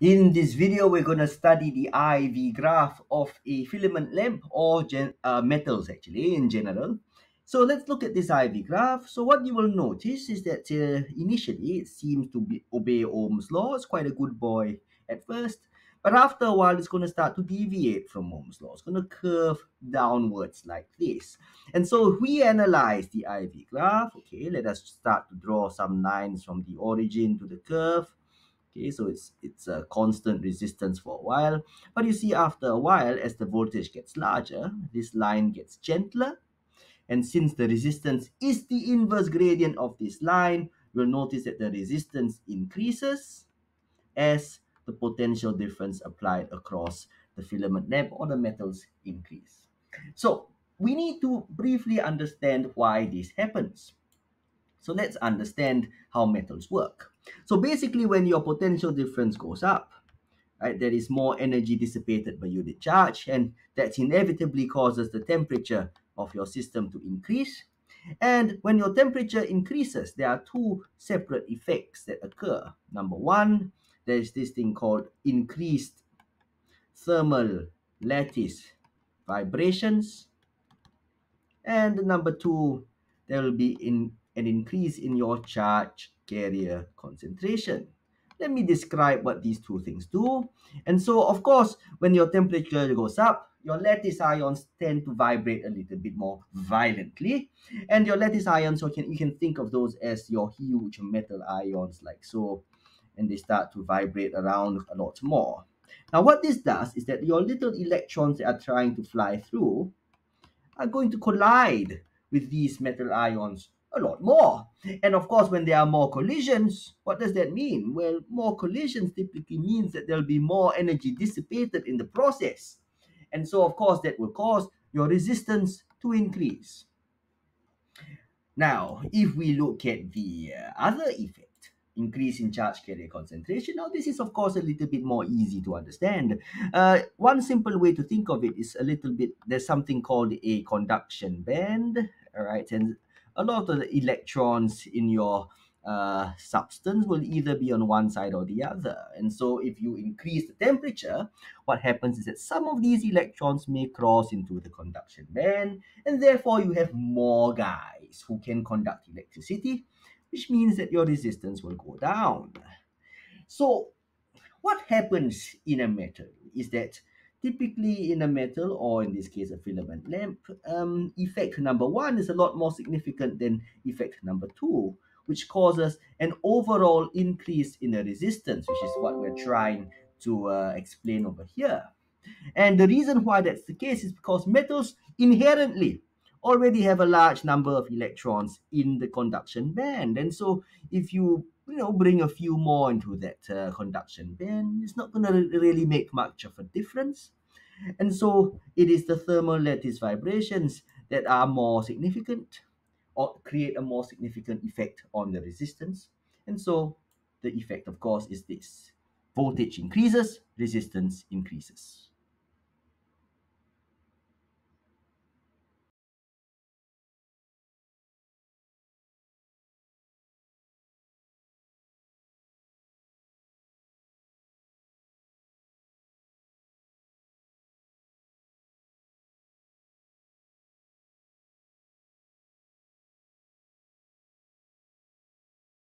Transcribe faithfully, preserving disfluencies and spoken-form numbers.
In this video, we're going to study the I V graph of a filament lamp or gen uh, metals actually in general. So let's look at this I V graph. So what you will notice is that uh, initially it seems to be obey Ohm's law. It's quite a good boy at first, but after a while it's going to start to deviate from Ohm's law. It's going to curve downwards like this. And so if we analyze the I V graph, okay, let us start to draw some lines from the origin to the curve. Okay, so it's it's a constant resistance for a while, but you see after a while, as the voltage gets larger, this line gets gentler, and since the resistance is the inverse gradient of this line, we'll notice that the resistance increases as the potential difference applied across the filament lamp or the metals increase. So we need to briefly understand why this happens. So let's understand how metals work. So basically, when your potential difference goes up, right, there is more energy dissipated by unit charge, and that inevitably causes the temperature of your system to increase. And when your temperature increases, there are two separate effects that occur. Number one, there is this thing called increased thermal lattice vibrations. And number two, there will be in an increase in your charge carrier concentration. Let me describe what these two things do. And so, of course, when your temperature goes up, your lattice ions tend to vibrate a little bit more violently. And your lattice ions, you can, you can think of those as your huge metal ions like so, and they start to vibrate around a lot more. Now, what this does is that your little electrons that are trying to fly through are going to collide with these metal ions a lot more. And of course, when there are more collisions, what does that mean? Well, more collisions typically means that there'll be more energy dissipated in the process. And so, of course, that will cause your resistance to increase. Now, if we look at the uh, other effect, increase in charge carrier concentration, now this is, of course, a little bit more easy to understand. Uh, one simple way to think of it is a little bit, there's something called a conduction band, all right, and a lot of the electrons in your uh, substance will either be on one side or the other. And so if you increase the temperature, what happens is that some of these electrons may cross into the conduction band, and therefore you have more guys who can conduct electricity, which means that your resistance will go down. So what happens in a metal is that typically in a metal, or in this case a filament lamp, um, effect number one is a lot more significant than effect number two, which causes an overall increase in the resistance, which is what we're trying to uh, explain over here. And the reason why that's the case is because metals inherently already have a large number of electrons in the conduction band. And so if you you know, bring a few more into that uh, conduction band, it's not going to really make much of a difference. And so it is the thermal lattice vibrations that are more significant or create a more significant effect on the resistance. And so the effect, of course, is this: voltage increases, resistance increases.